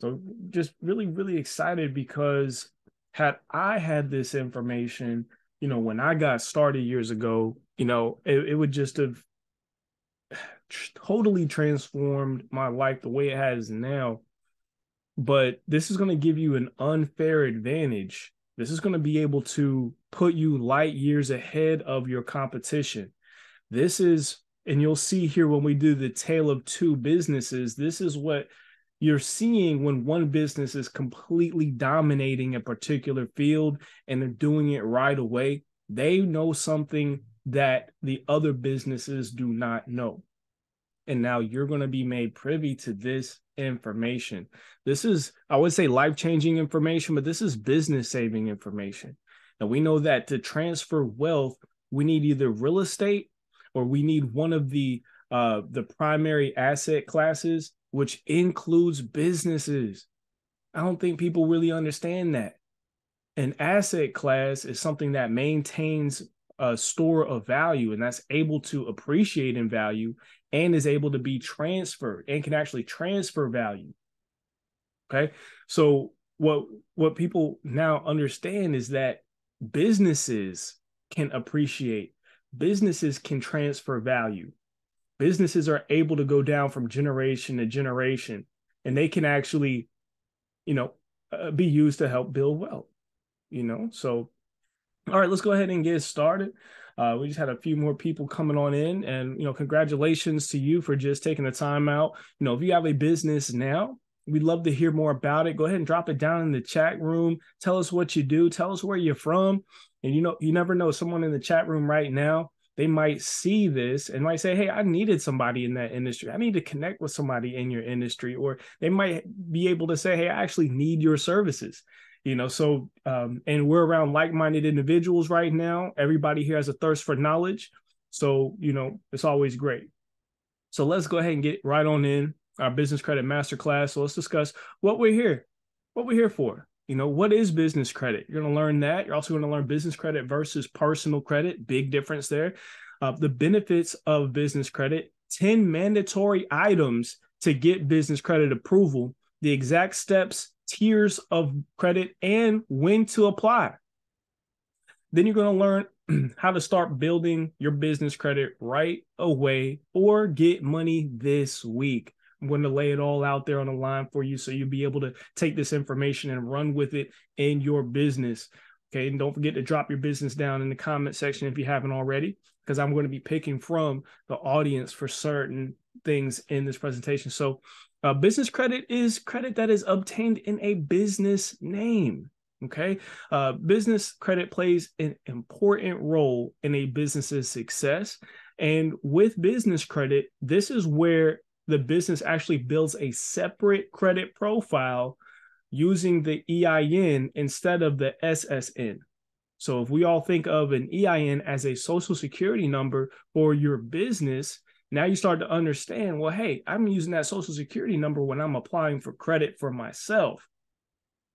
So just really, really excited because had I had this information, you know, when I got started years ago, you know, it would just have totally transformed my life the way it has now. But this is going to give you an unfair advantage. This is going to be able to put you light years ahead of your competition. This is, and you'll see here when we do the tale of two businesses, this is what you're seeing when one business is completely dominating a particular field and they're doing it right away. They know something that the other businesses do not know. And now you're going to be made privy to this information. This is, I would say, life-changing information, but this is business-saving information. And we know that to transfer wealth, we need either real estate or we need one of the primary asset classes, which includes businesses. I don't think people really understand that. An asset class is something that maintains a store of value, and that's able to appreciate in value and is able to be transferred and can actually transfer value. Okay. So what people now understand is that businesses can appreciate, businesses can transfer value. Businesses are able to go down from generation to generation, and they can actually, you know, be used to help build wealth, you know? So, all right, let's go ahead and get started. We just had a few more people coming on in, and, you know, congratulations to you for just taking the time out. You know, if you have a business now, we'd love to hear more about it. Go ahead and drop it down in the chat room. Tell us what you do. Tell us where you're from. And, you know, you never know, someone in the chat room right now, they might see this and might say, hey, I needed somebody in that industry. I need to connect with somebody in your industry. Or they might be able to say, hey, I actually need your services. You know, so and we're around like-minded individuals right now. Everybody here has a thirst for knowledge. So, you know, it's always great. So let's go ahead and get right on in our business credit masterclass. So let's discuss what we're here for. You know, what is business credit? You're going to learn that. You're also going to learn business credit versus personal credit. Big difference there. The benefits of business credit, 10 mandatory items to get business credit approval, the exact steps, tiers of credit, and when to apply. Then you're going to learn how to start building your business credit right away or get money this week. I'm going to lay it all out there on the line for you so you'll be able to take this information and run with it in your business. Okay, and don't forget to drop your business down in the comment section if you haven't already, because I'm going to be picking from the audience for certain things in this presentation. So business credit is credit that is obtained in a business name. Okay, business credit plays an important role in a business's success. And with business credit, this is where the business actually builds a separate credit profile using the EIN instead of the SSN. So if we all think of an EIN as a social security number for your business, now you start to understand, well, hey, I'm using that social security number when I'm applying for credit for myself.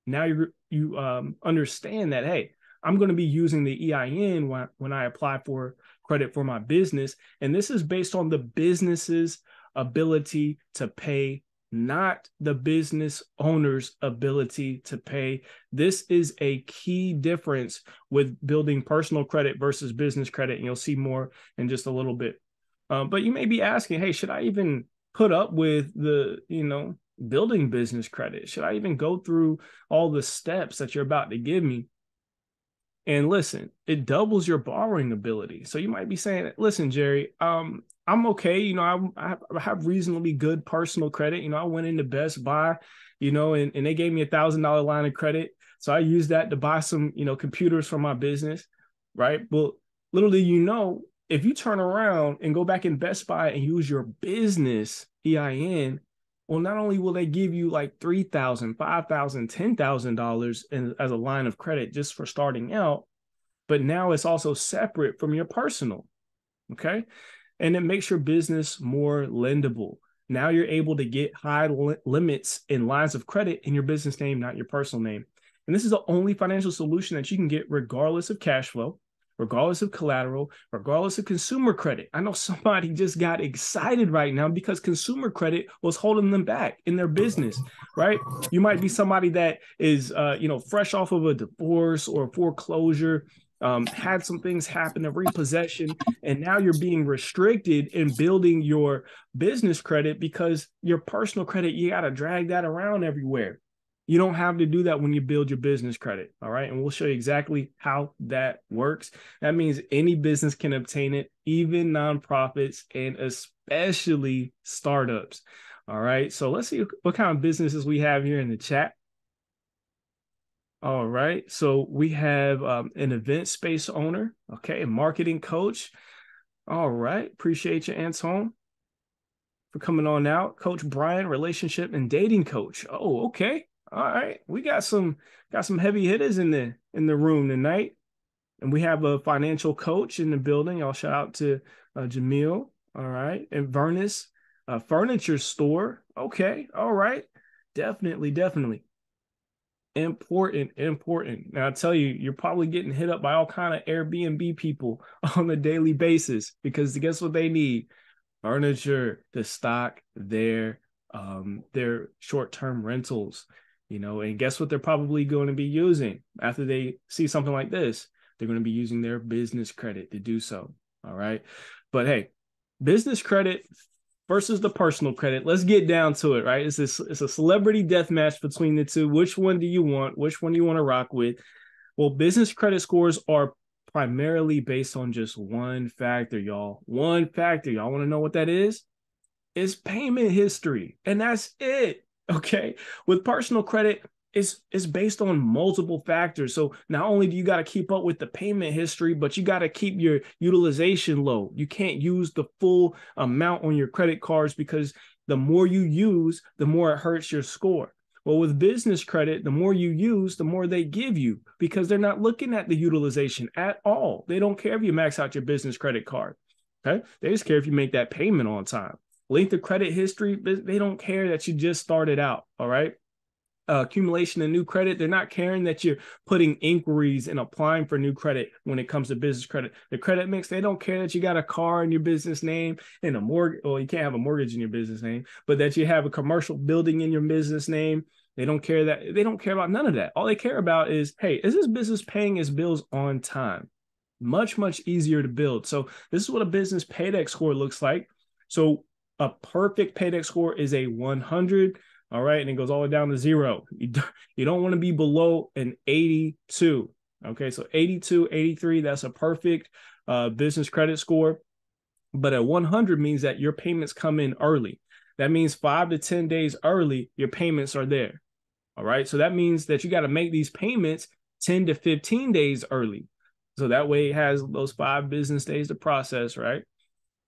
Now you understand that, hey, I'm going to be using the EIN when I apply for credit for my business. And this is based on the business's ability to pay, not the business owner's ability to pay. This is a key difference with building personal credit versus business credit, and you'll see more in just a little bit. But you may be asking, hey, should I even put up with the, you know, building business credit? Should I even go through all the steps that you're about to give me? And listen, it doubles your borrowing ability. So you might be saying, listen, Jerry, I'm okay. You know, I have reasonably good personal credit. You know, I went into Best Buy, you know, and they gave me $1,000 line of credit. So I used that to buy some, you know, computers for my business, right? Well, little do you know, if you turn around and go back in Best Buy and use your business EIN, well, not only will they give you like $3,000, $5,000, $10,000 as a line of credit just for starting out, but now it's also separate from your personal, okay? And it makes your business more lendable. Now you're able to get high limits in lines of credit in your business name, not your personal name. And this is the only financial solution that you can get regardless of cash flow, regardless of collateral, regardless of consumer credit. I know somebody just got excited right now because consumer credit was holding them back in their business, right? You might be somebody that is, fresh off of a divorce or foreclosure, had some things happen, a repossession, and now you're being restricted in building your business credit because your personal credit, you got to drag that around everywhere. You don't have to do that when you build your business credit, all right? And we'll show you exactly how that works. That means any business can obtain it, even nonprofits and especially startups, all right? So let's see what kind of businesses we have here in the chat. All right, so we have an event space owner, okay, a marketing coach. All right, appreciate you, Anton, for coming on out. Coach Brian, relationship and dating coach. Oh, okay. All right, we got some heavy hitters in the room tonight, and we have a financial coach in the building. I'll shout out to Jamil. All right, and Vernus, a furniture store. Okay, all right, definitely important. Now I tell you, you're probably getting hit up by all kind of Airbnb people on a daily basis because guess what they need? Furniture to stock their short-term rentals. You know, and guess what they're probably going to be using after they see something like this? They're going to be using their business credit to do so. All right. But hey, business credit versus the personal credit. Let's get down to it, right? It's a celebrity death match between the two. Which one do you want? Which one do you want to rock with? Well, business credit scores are primarily based on just one factor, y'all. One factor. Y'all want to know what that is? It's payment history. And that's it. Okay. With personal credit, it's based on multiple factors. So not only do you got to keep up with the payment history, but you got to keep your utilization low. You can't use the full amount on your credit cards because the more you use, the more it hurts your score. Well, with business credit, the more you use, the more they give you because they're not looking at the utilization at all. They don't care if you max out your business credit card. Okay. They just care if you make that payment on time. Length of credit history, they don't care that you just started out, all right? Accumulation of new credit, they're not caring that you're putting inquiries and applying for new credit when it comes to business credit. The credit mix, they don't care that you got a car in your business name and a mortgage, well, you can't have a mortgage in your business name, but that you have a commercial building in your business name. They don't care that, they don't care about none of that. All they care about is, hey, is this business paying its bills on time? Much, much easier to build. So this is what a business Paydex score looks like. So a perfect Paydex score is a 100, all right, and it goes all the way down to 0. You don't want to be below an 82, okay? So 82, 83, that's a perfect business credit score. But at 100 means that your payments come in early. That means 5 to 10 days early, your payments are there, all right? So that means that you got to make these payments 10 to 15 days early. So that way it has those 5 business days to process, right?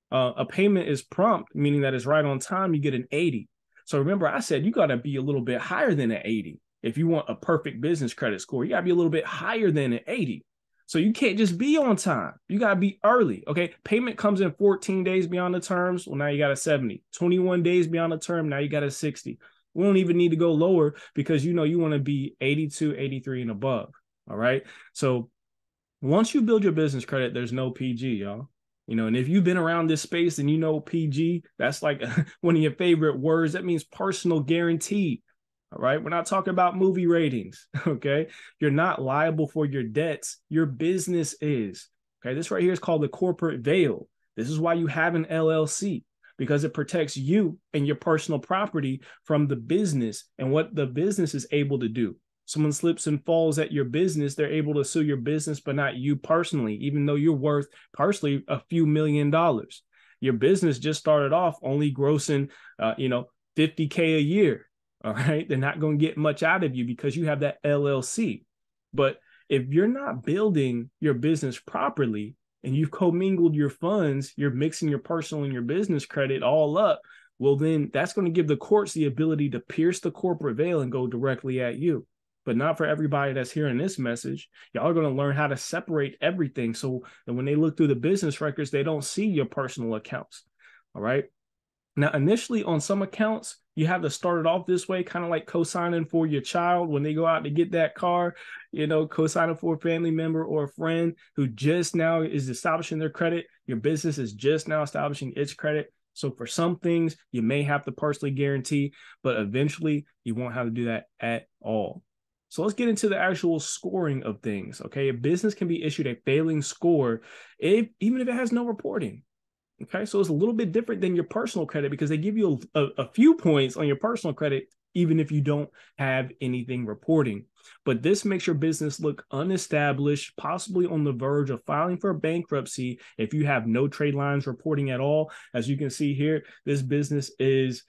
A payment is prompt, meaning that it's right on time, you get an 80. So remember, I said you got to be a little bit higher than an 80. If you want a perfect business credit score, you got to be a little bit higher than an 80. So you can't just be on time. You got to be early, okay? Payment comes in 14 days beyond the terms. Well, now you got a 70. 21 days beyond the term, now you got a 60. We don't even need to go lower because, you know, you want to be 82, 83 and above, all right? So once you build your business credit, there's no PG, y'all. You know, and if you've been around this space and you know PG, that's like one of your favorite words. That means personal guarantee. All right. We're not talking about movie ratings. Okay. You're not liable for your debts. Your business is. Okay. This right here is called the corporate veil. This is why you have an LLC, because it protects you and your personal property from the business and what the business is able to do. Someone slips and falls at your business, they're able to sue your business, but not you personally, even though you're worth personally a few $1,000,000. Your business just started off only grossing, $50K a year. All right. They're not going to get much out of you because you have that LLC. But if you're not building your business properly and you've commingled your funds, you're mixing your personal and your business credit all up. Well, then that's going to give the courts the ability to pierce the corporate veil and go directly at you. But not for everybody that's hearing this message. Y'all are going to learn how to separate everything so that when they look through the business records, they don't see your personal accounts. All right. Now, initially on some accounts, you have to start it off this way, kind of like co-signing for your child when they go out to get that car, you know, co-signing for a family member or a friend who just now is establishing their credit. Your business is just now establishing its credit. So for some things, you may have to partially guarantee, but eventually you won't have to do that at all. So let's get into the actual scoring of things, okay? A business can be issued a failing score if, even if it has no reporting. Okay, so it's a little bit different than your personal credit because they give you a few points on your personal credit, even if you don't have anything reporting. But this makes your business look unestablished, possibly on the verge of filing for bankruptcy if you have no trade lines reporting at all. As you can see here, this business is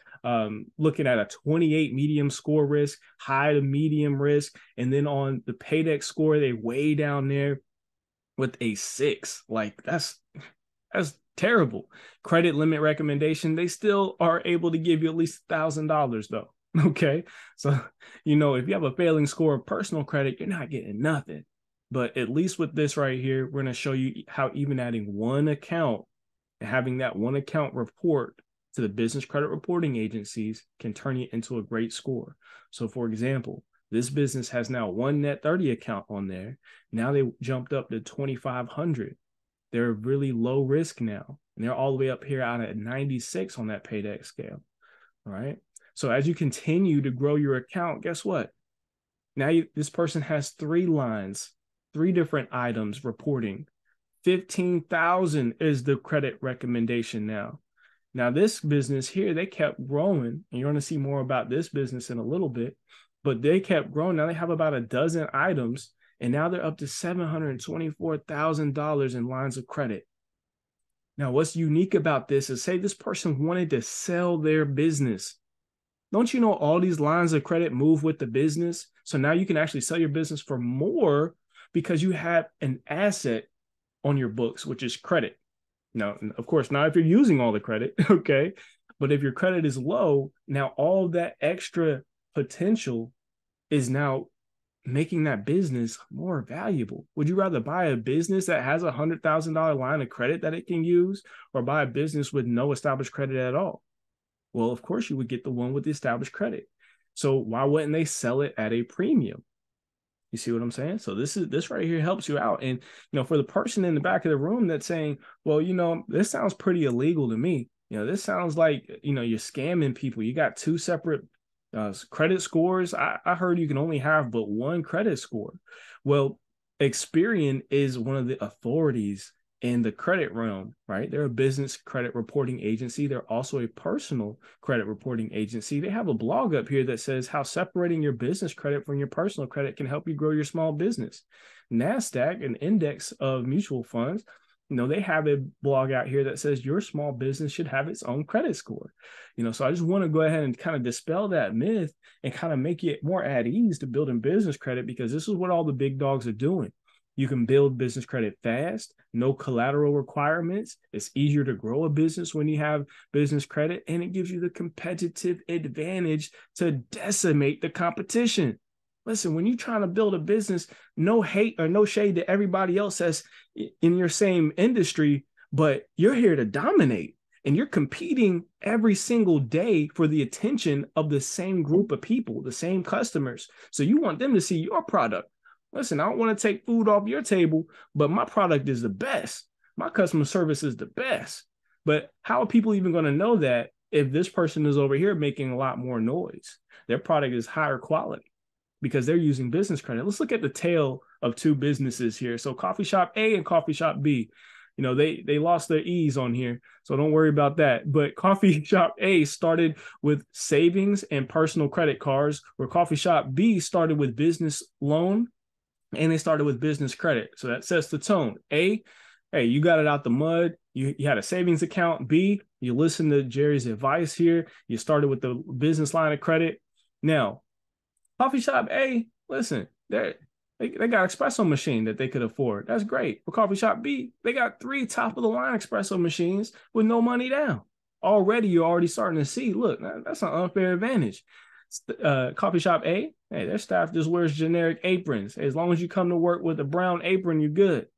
looking at a 28 medium score risk, high to medium risk. And then on the Paydex score, they way down there with a 6. Like that's terrible. Credit limit recommendation, they still are able to give you at least $1,000 though. Okay. So, you know, if you have a failing score of personal credit, you're not getting nothing. But at least with this right here, we're going to show you how even adding one account and having that one account report to the business credit reporting agencies can turn you into a great score. So for example, this business has now one net 30 account on there. Now they jumped up to 2,500. They're really low risk now, and they're all the way up here out at 96 on that Paydex scale, all right? So as you continue to grow your account, guess what? Now this person has 3 lines, 3 different items reporting. 15,000 is the credit recommendation now. Now this business here, they kept growing, and you're gonna see more about this business in a little bit, but they kept growing. Now they have about a dozen items, and now they're up to $724,000 in lines of credit. Now, what's unique about this is, say this person wanted to sell their business. Don't you know all these lines of credit move with the business? So now you can actually sell your business for more because you have an asset on your books, which is credit. Now, of course, not if you're using all the credit, okay? But if your credit is low, now all that extra potential is now making that business more valuable. Would you rather buy a business that has a $100,000 line of credit that it can use, or buy a business with no established credit at all? Well, of course you would get the one with the established credit. So why wouldn't they sell it at a premium? You see what I'm saying? So this right here helps you out. And you know, for the person in the back of the room that's saying, well, you know, this sounds pretty illegal to me. You know, this sounds like, you know, you're scamming people. You got 2 separate credit scores. I heard you can only have but one credit score. Well, Experian is one of the authorities in the credit realm, right? They're a business credit reporting agency. They're also a personal credit reporting agency. They have a blog up here that says how separating your business credit from your personal credit can help you grow your small business. NASDAQ, an index of mutual funds, you know, they have a blog out here that says your small business should have its own credit score. You know, so I just want to go ahead and kind of dispel that myth and kind of make it more at ease to building business credit, because this is what all the big dogs are doing. You can build business credit fast, no collateral requirements. It's easier to grow a business when you have business credit, and it gives you the competitive advantage to decimate the competition. Listen, when you're trying to build a business, no hate or no shade to everybody else that's in your same industry, but you're here to dominate, and you're competing every single day for the attention of the same group of people, the same customers. So you want them to see your product. Listen, I don't want to take food off your table, but my product is the best. My customer service is the best. But how are people even going to know that if this person is over here making a lot more noise? Their product is higher quality, because they're using business credit. Let's look at the tale of 2 businesses here. So coffee shop A and coffee shop B, you know, they lost their E's on here, so don't worry about that. But coffee shop A started with savings and personal credit cards, where coffee shop B started with business loan, and they started with business credit. So that sets the tone. A, hey, you got it out the mud. You had a savings account. B, you listened to Jerry's advice here. You started with the business line of credit. Now, coffee shop A, listen, they got an espresso machine that they could afford. That's great. But coffee shop B, they got 3 top-of-the-line espresso machines with no money down. Already, you're already starting to see, look, that's an unfair advantage. Coffee shop A, hey, their staff just wears generic aprons. As long as you come to work with a brown apron, you're good.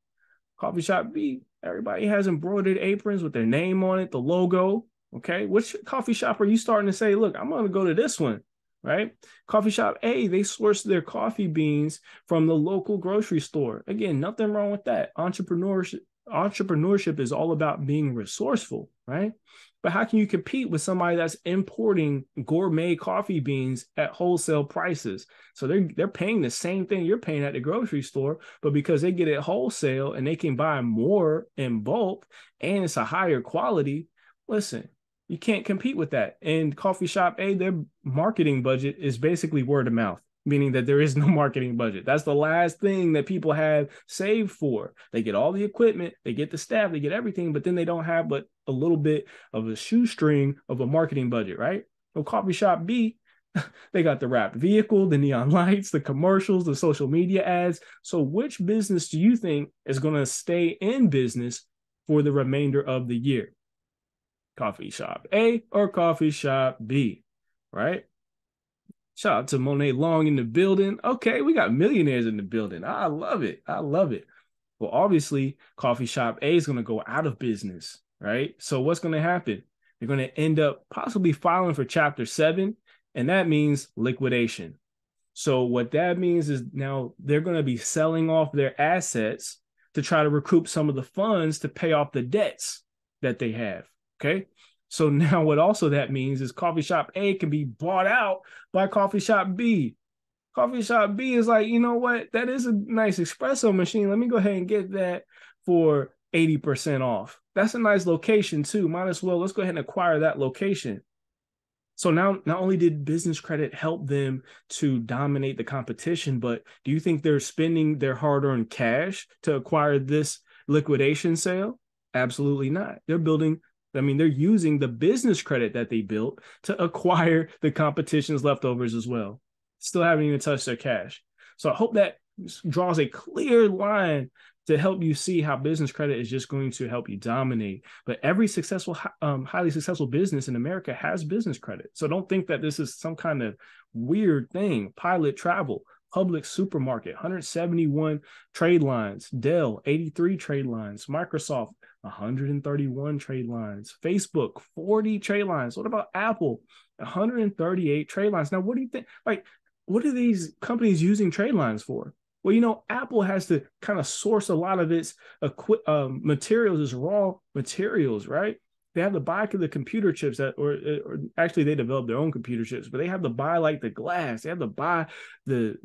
Coffee shop B, everybody has embroidered aprons with their name on it, the logo. Okay, which coffee shop are you starting to say, look, I'm going to go to this one, right? Coffee shop A, they source their coffee beans from the local grocery store. Again, nothing wrong with that. Entrepreneurship is all about being resourceful, right? But how can you compete with somebody that's importing gourmet coffee beans at wholesale prices? So they're paying the same thing you're paying at the grocery store, but because they get it wholesale and they can buy more in bulk and it's a higher quality, listen, you can't compete with that. And coffee shop A, their marketing budget is basically word of mouth, meaning that there is no marketing budget. That's the last thing that people have saved for. They get all the equipment, they get the staff, they get everything, but then they don't have but a little bit of a shoestring of a marketing budget, right? So coffee shop B, they got the wrapped vehicle, the neon lights, the commercials, the social media ads. So which business do you think is going to stay in business for the remainder of the year? Coffee shop A or coffee shop B, right? Shout out to Monet Long in the building. Okay, we got millionaires in the building. I love it. I love it. Well, obviously, coffee shop A is going to go out of business, right? So what's going to happen? They're going to end up possibly filing for Chapter 7, and that means liquidation. So what that means is now they're going to be selling off their assets to try to recoup some of the funds to pay off the debts that they have. Okay, so now what also that means is coffee shop A can be bought out by coffee shop B. Coffee shop B is like, you know what? That is a nice espresso machine. Let me go ahead and get that for 80% off. That's a nice location too. Might as well, let's go ahead and acquire that location. So now not only did business credit help them to dominate the competition, but do you think they're spending their hard-earned cash to acquire this liquidation sale? Absolutely not. They're building, I mean, they're using the business credit that they built to acquire the competition's leftovers as well. Still haven't even touched their cash. So I hope that draws a clear line to help you see how business credit is just going to help you dominate. But every successful, highly successful business in America has business credit. So don't think that this is some kind of weird thing. Pilot Travel, Public Supermarket, 171 trade lines, Dell, 83 trade lines, Microsoft, 131 trade lines, Facebook, 40 trade lines. What about Apple? 138 trade lines. Now, what do you think? Like, what are these companies using trade lines for? Well, you know, Apple has to kind of source a lot of its materials as raw materials, right? They have to buy the computer chips that, or actually they develop their own computer chips, but they have to buy like the glass. They have to buy the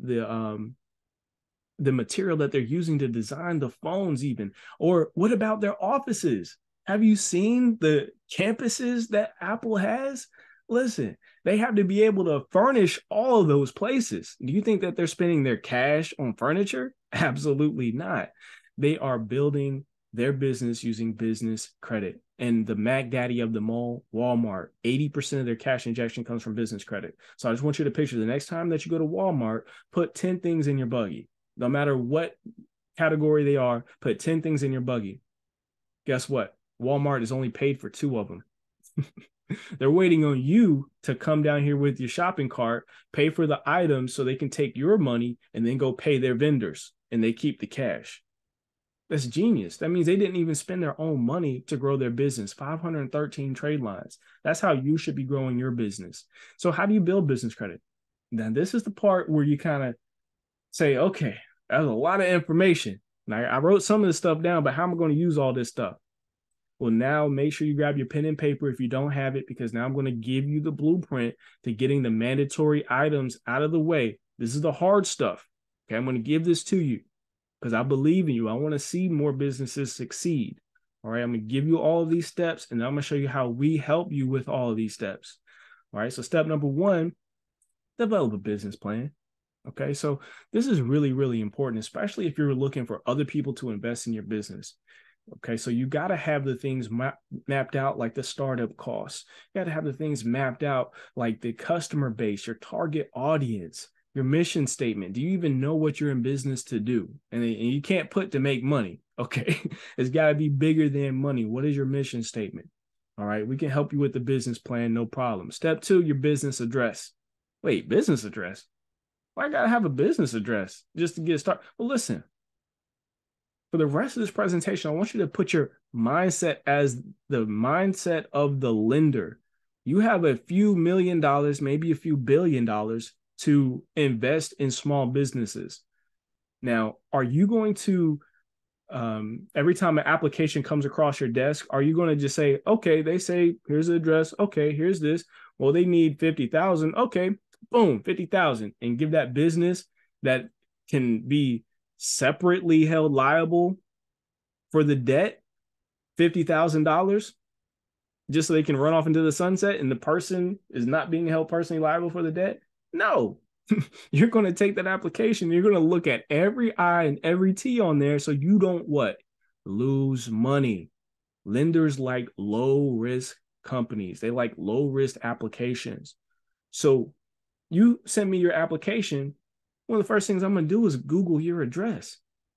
material that they're using to design the phones even. Or what about their offices? Have you seen the campuses that Apple has? Listen, they have to be able to furnish all of those places. Do you think that they're spending their cash on furniture? Absolutely not. They are building their business using business credit. And the Mac Daddy of them all, Walmart, 80% of their cash injection comes from business credit. So I just want you to picture the next time that you go to Walmart, put 10 things in your buggy. No matter what category they are, put 10 things in your buggy. Guess what? Walmart is only paid for 2 of them. They're waiting on you to come down here with your shopping cart, pay for the items so they can take your money and then go pay their vendors, and they keep the cash. That's genius. That means they didn't even spend their own money to grow their business. 513 trade lines. That's how you should be growing your business. So how do you build business credit? Now, this is the part where you kind of say, okay, that was a lot of information. Now, I wrote some of this stuff down, but how am I going to use all this stuff? Well, now make sure you grab your pen and paper if you don't have it, because now I'm going to give you the blueprint to getting the mandatory items out of the way. This is the hard stuff. Okay, I'm going to give this to you because I believe in you. I want to see more businesses succeed. All right, I'm going to give you all of these steps, and I'm going to show you how we help you with all of these steps. All right, so step number 1, develop a business plan. Okay, so this is really, really important, especially if you're looking for other people to invest in your business. Okay, so you got to have the things mapped out, like the startup costs. You got to have the things mapped out, like the customer base, your target audience, your mission statement. Do you even know what you're in business to do? And you can't put to make money. Okay, it's got to be bigger than money. What is your mission statement? All right, we can help you with the business plan, no problem. Step 2, your business address. Wait, business address? Well, I got to have a business address just to get started. Well, listen, for the rest of this presentation, I want you to put your mindset as the mindset of the lender. You have a few $1 million, maybe a few $1 billion to invest in small businesses. Now, are you going to, every time an application comes across your desk, are you going to just say, okay, they say, here's the address. Okay, here's this. Well, they need 50,000. Okay, boom, 50,000, and give that business that can be separately held liable for the debt, $50,000, just so they can run off into the sunset and the person is not being held personally liable for the debt? No, you're going to take that application. You're going to look at every I and every T on there so you don't what? Lose money. Lenders like low-risk companies. They like low-risk applications. So you send me your application. One of the first things I'm going to do is Google your address.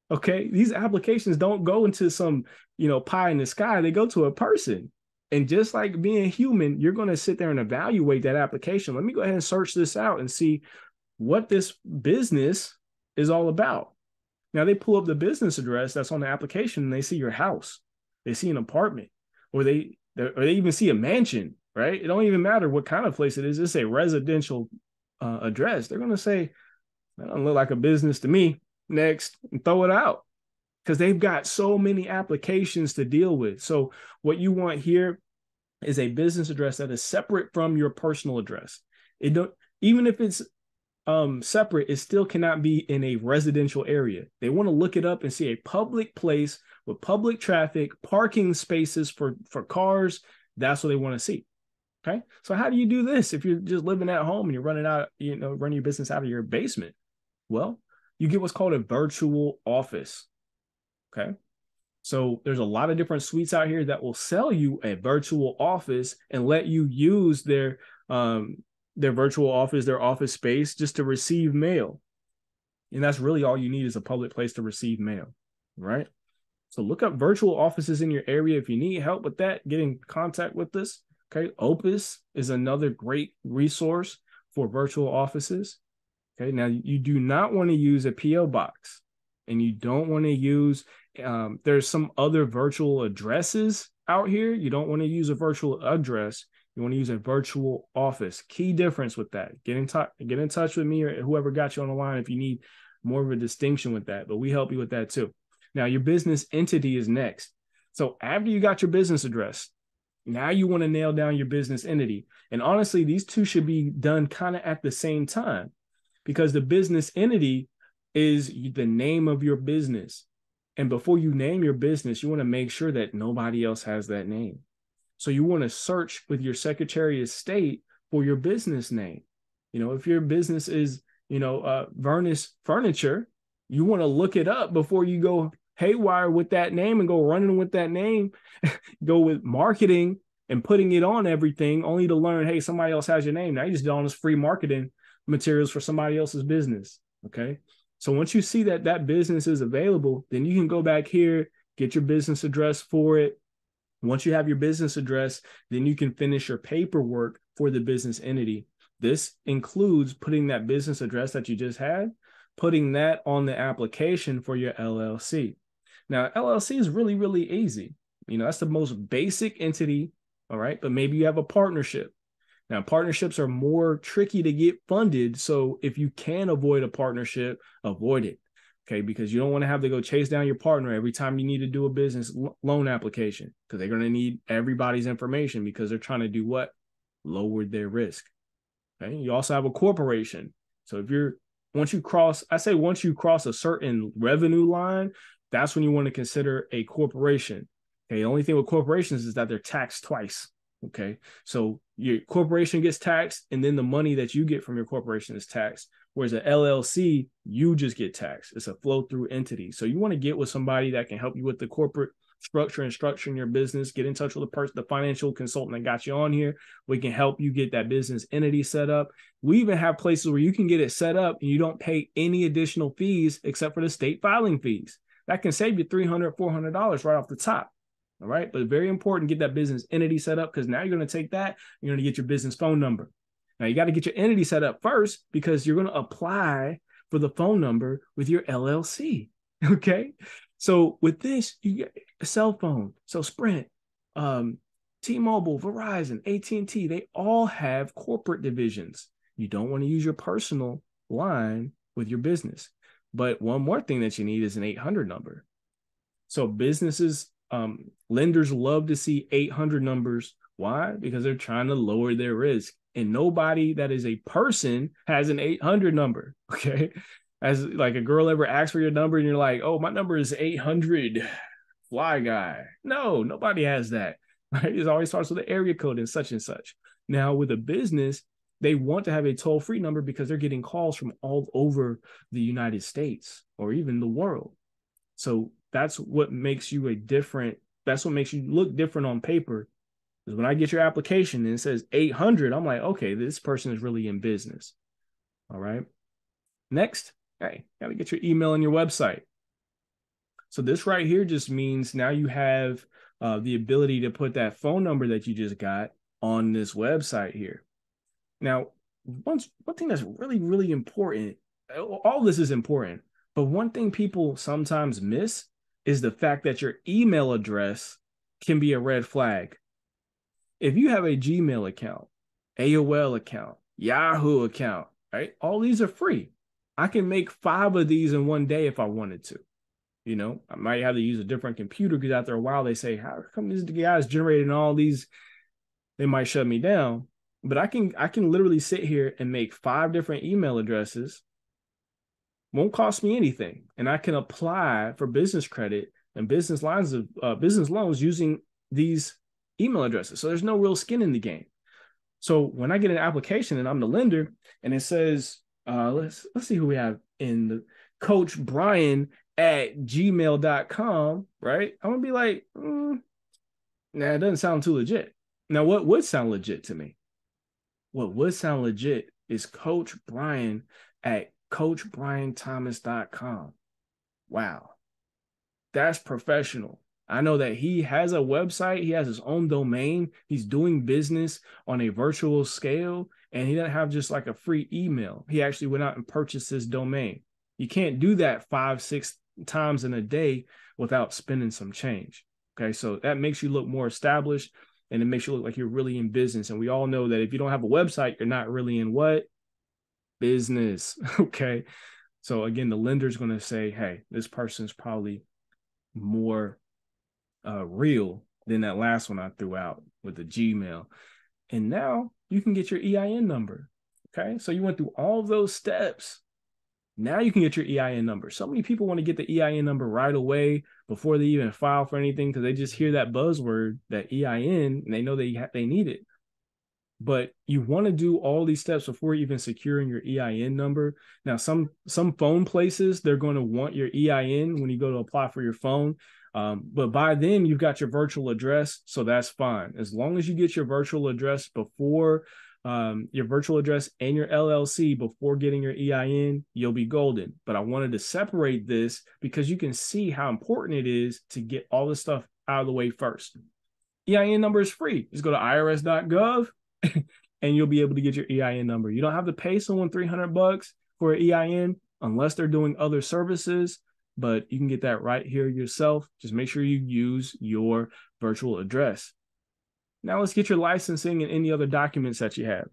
Okay. These applications don't go into some, pie in the sky. They go to a person. And just like being human, you're going to sit there and evaluate that application. Let me go ahead and search this out and see what this business is all about. Now they pull up the business address that's on the application and they see your house. They see an apartment, or they even see a mansion, right? It don't even matter what kind of place it is. It's a residential address. They're going to say, that doesn't look like a business to me. Next, and throw it out, because they've got so many applications to deal with. So what you want here is a business address that is separate from your personal address. It don't, even if it's separate, it still cannot be in a residential area. They want to look it up and see a public place with public traffic, parking spaces for cars. That's what they want to see. Okay. So how do you do this if you're just living at home and you're running your business out of your basement? Well, you get what's called a virtual office. Okay. So there's a lot of different suites out here that will sell you a virtual office and let you use their virtual office, their office space, just to receive mail. And that's really all you need, is a public place to receive mail, right? So look up virtual offices in your area. If you need help with that, get in contact with us. Okay. Opus is another great resource for virtual offices. Okay. Now, you do not want to use a PO box, and you don't want to use, there's some other virtual addresses out here. You don't want to use a virtual address. You want to use a virtual office. Key difference with that. Get in touch with me or whoever got you on the line if you need more of a distinction with that, but we help you with that too. Now, your business entity is next. So after you got your business address, now you want to nail down your business entity. And honestly, these two should be done kind of at the same time, because the business entity is the name of your business. And before you name your business, you want to make sure that nobody else has that name. So you want to search with your Secretary of State for your business name. If your business is, Vernus Furniture, you want to look it up before you go haywire with that name and go running with that name, go with marketing and putting it on everything, only to learn, hey, somebody else has your name. Now you just did all this free marketing materials for somebody else's business. Okay. So once you see that that business is available, then you can go back here, get your business address for it. Once you have your business address, then you can finish your paperwork for the business entity. This includes putting that business address that you just had, putting that on the application for your LLC. Now, LLC is really, really easy. That's the most basic entity, all right? But maybe you have a partnership. Now, partnerships are more tricky to get funded. So if you can avoid a partnership, avoid it, okay? Because you don't want to have to go chase down your partner every time you need to do a business loan application, because they're going to need everybody's information, because they're trying to do what? Lower their risk, okay? You also have a corporation. So if you're, once you cross a certain revenue line, that's when you want to consider a corporation, okay? The only thing with corporations is that they're taxed twice. Okay, so your corporation gets taxed, and then the money that you get from your corporation is taxed. Whereas an LLC, you just get taxed. It's a flow-through entity. So you want to get with somebody that can help you with the corporate structure and structuring your business. Get in touch with the person, the financial consultant that got you on here. We can help you get that business entity set up. We even have places where you can get it set up and you don't pay any additional fees except for the state filing fees. That can save you $300, $400 right off the top. All right. But very important, get that business entity set up, because now you're going to take that, you're going to get your business phone number. Now you got to get your entity set up first, because you're going to apply for the phone number with your LLC. Okay. So with this, you get a cell phone. So Sprint, T-Mobile, Verizon, AT&T, they all have corporate divisions. You don't want to use your personal line with your business. But one more thing that you need is an 800 number. So businesses, lenders love to see 800 numbers. Why? Because they're trying to lower their risk. And nobody that is a person has an 800 number, okay? As like a girl ever asks for your number and you're like, oh, my number is 800, fly guy. No, nobody has that. Right? It always starts with the area code and such. Now with a business, they want to have a toll-free number because they're getting calls from all over the United States or even the world. So that's what makes you that's what makes you look different on paper. Because when I get your application and it says 800, I'm like, okay, this person is really in business. All right. Next, hey, got to get your email and your website. So this right here just means now you have the ability to put that phone number that you just got on this website here. Now, one thing that's really, really important, all this is important, but one thing people sometimes miss is the fact that your email address can be a red flag. If you have a Gmail account, AOL account, Yahoo account, right? All these are free. I can make 5 of these in one day if I wanted to. You know, I might have to use a different computer because after a while they say, how come this guy's generating all these? They might shut me down. But I can literally sit here and make 5 different email addresses. Won't cost me anything. And I can apply for business credit and business loans using these email addresses. So there's no real skin in the game. So when I get an application and I'm the lender and it says, let's see who we have in the Coach Brian at gmail.com, right? I'm going to be like, nah, it doesn't sound too legit. Now, what would sound legit to me? What would sound legit is Coach Brian at coachbrianthomas.com. Wow. That's professional. I know that he has a website. He has his own domain. He's doing business on a virtual scale, and he doesn't have just like a free email. He actually went out and purchased his domain. You can't do that 5, 6 times in a day without spending some change. Okay, so that makes you look more established. And it makes you look like you're really in business. And we all know that if you don't have a website, you're not really in what? Business, okay? So again, the lender's going to say, hey, this person's probably more real than that last one I threw out with the Gmail. And now you can get your EIN number, okay? So you went through all those steps. Now you can get your EIN number. So many people want to get the EIN number right away before they even file for anything because they just hear that buzzword, that EIN, and they know they need it. But you want to do all these steps before even securing your EIN number. Now, some phone places, they're going to want your EIN when you go to apply for your phone. But by then, you've got your virtual address, so that's fine. As long as you get your virtual address before your virtual address and your LLC before getting your EIN, you'll be golden. But I wanted to separate this because you can see how important it is to get all this stuff out of the way first. EIN number is free. Just go to irs.gov and you'll be able to get your EIN number. You don't have to pay someone $300 for an EIN unless they're doing other services, but you can get that right here yourself. Just make sure you use your virtual address. Now let's get your licensing and any other documents that you have,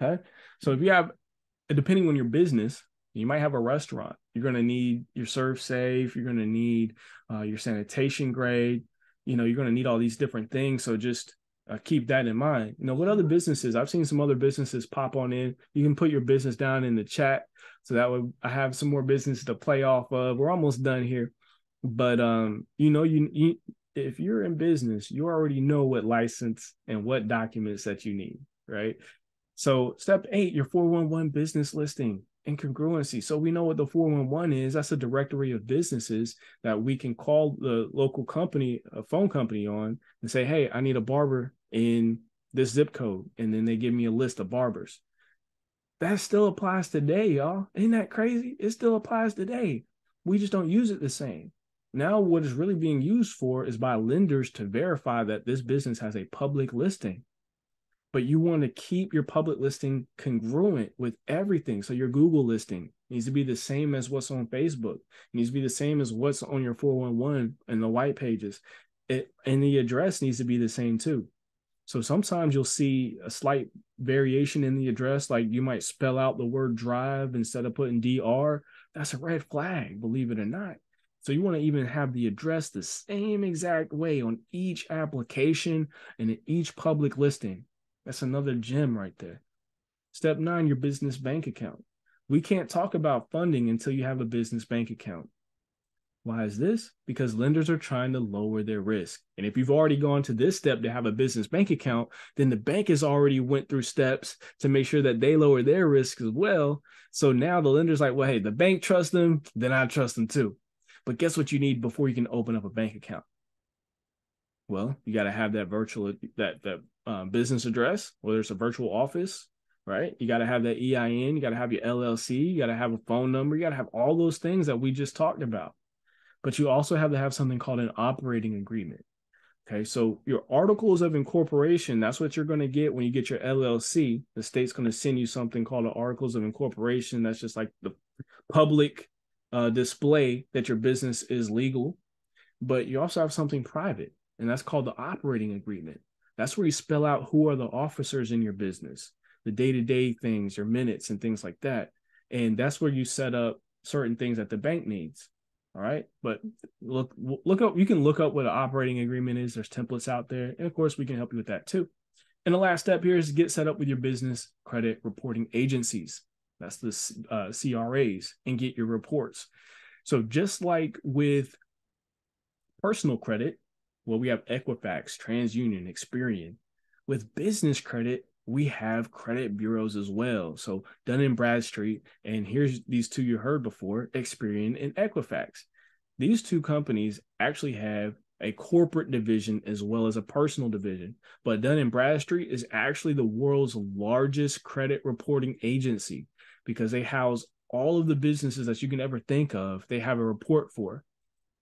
okay? So if you have, depending on your business, you might have a restaurant. You're going to need your serve safe. You're going to need your sanitation grade. You know, you're going to need all these different things. So just keep that in mind. You know, what other businesses? I've seen some other businesses pop on in. You can put your business down in the chat. So that way I have some more business to play off of. We're almost done here. But, you know, if you're in business, you already know what license and what documents that you need, right? So step 8, your 411 business listing and congruency. So we know what the 411 is. That's a directory of businesses that we can call the local company, a phone company on and say, hey, I need a barber in this zip code. And then they give me a list of barbers. That still applies today, y'all. Isn't that crazy? It still applies today. We just don't use it the same. Now, what it's really being used for is by lenders to verify that this business has a public listing. but you want to keep your public listing congruent with everything. So your Google listing needs to be the same as what's on Facebook. It needs to be the same as what's on your 411 and the white pages. And the address needs to be the same too. So sometimes you'll see a slight variation in the address. Like you might spell out the word drive instead of putting DR. That's a red flag, believe it or not. So you want to even have the address the same exact way on each application and in each public listing. That's another gem right there. Step 9, your business bank account. We can't talk about funding until you have a business bank account. Why is this? Because lenders are trying to lower their risk. And if you've already gone to this step to have a business bank account, then the bank has already went through steps to make sure that they lower their risk as well. So now the lender's like, well, hey, the bank trusts them, then I trust them too. But guess what you need before you can open up a bank account? Well, you got to have that virtual, that business address, whether it's a virtual office, right? You got to have that EIN, you got to have your LLC, you got to have a phone number, you got to have all those things that we just talked about. But you also have to have something called an operating agreement. Okay, so your articles of incorporation, that's what you're going to get when you get your LLC. The state's going to send you something called the articles of incorporation. That's just like the public display that your business is legal. But you also have something private, and that's called the operating agreement. That's where you spell out who are the officers in your business, the day-to-day things, your minutes and things like that. And that's where you set up certain things that the bank needs. All right. But look up, you can look up what an operating agreement is. There's templates out there. And of course, we can help you with that too. And the last step here is to get set up with your business credit reporting agencies. That's the CRAs, and get your reports. So just like with personal credit, well, we have Equifax, TransUnion, Experian. With business credit, we have credit bureaus as well. So Dun & Bradstreet, and here's these two you heard before, Experian and Equifax. These two companies actually have a corporate division as well as a personal division. But Dun & Bradstreet is actually the world's largest credit reporting agency because they house all of the businesses that you can ever think of. They have a report for.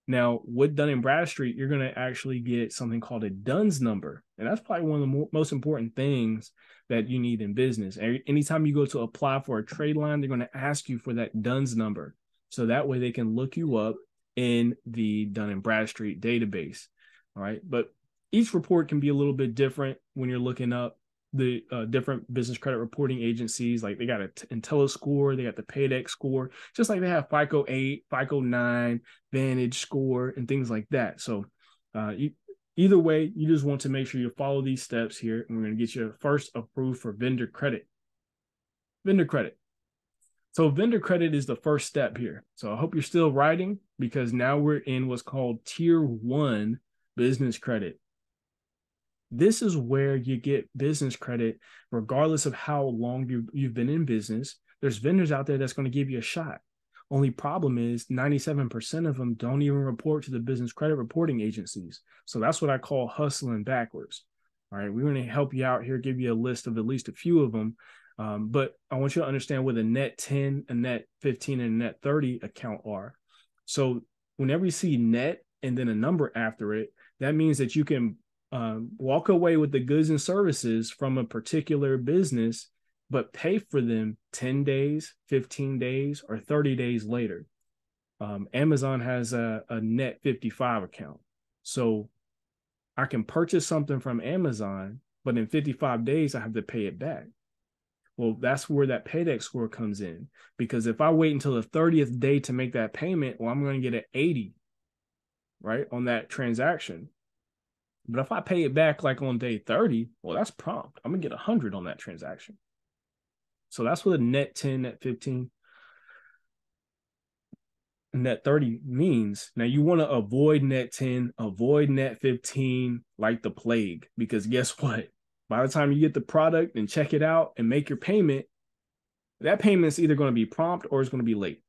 Now, with Dun & Bradstreet, you're going to actually get something called a DUNS number. And that's probably one of the most important things that you need in business. Anytime you go to apply for a trade line, they're going to ask you for that DUNS number. So that way they can look you up in the Dun & Bradstreet database. All right. But each report can be a little bit different when you're looking up the different business credit reporting agencies. Like they got an IntelliScore, they got the Paydex score, just like they have FICO 8, FICO 9, Vantage score, and things like that. So either way, you just want to make sure you follow these steps here. And we're going to get you first approved for vendor credit. Vendor credit. So vendor credit is the first step here. So I hope you're still writing, because now we're in what's called Tier 1 business credit. This is where you get business credit, regardless of how long you've been in business. There's vendors out there that's going to give you a shot. Only problem is 97% of them don't even report to the business credit reporting agencies. So that's what I call hustling backwards. All right, we're going to help you out here, give you a list of at least a few of them. But I want you to understand what a net 10, a net 15, and a net 30 account are. So whenever you see net and then a number after it, that means that you can walk away with the goods and services from a particular business, but pay for them 10 days, 15 days, or 30 days later. Amazon has a net 55 account. So I can purchase something from Amazon, but in 55 days, I have to pay it back. Well, that's where that Paydex score comes in, because if I wait until the 30th day to make that payment, well, I'm going to get an 80, right, on that transaction. But if I pay it back like on day 30, well, that's prompt. I'm going to get 100 on that transaction. So that's what a net 10, net 15, net 30 means. Now, you want to avoid net 10, avoid net 15 like the plague, because guess what? By the time you get the product and check it out and make your payment, that payment's either going to be prompt or it's going to be late.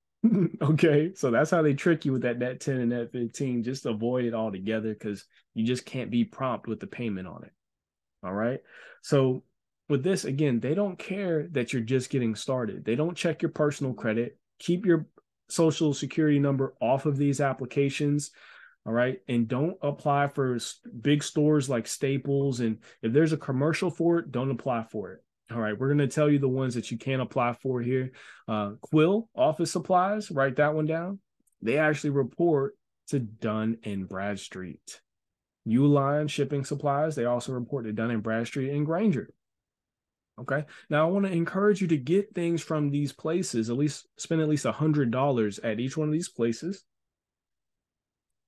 Okay, so that's how they trick you with that net 10 and net 15. Just avoid it altogether, because you just can't be prompt with the payment on it. All right. So with this, again, they don't care that you're just getting started. They don't check your personal credit. Keep your social security number off of these applications. All right. And don't apply for big stores like Staples. And if there's a commercial for it, don't apply for it. All right. We're going to tell you the ones that you can apply for here. Quill, office supplies, write that one down. They actually report to Dun and Bradstreet. Uline, shipping supplies, they also report to Dun & Bradstreet and Granger. Okay. Now I want to encourage you to get things from these places, at least spend at least $100 at each one of these places,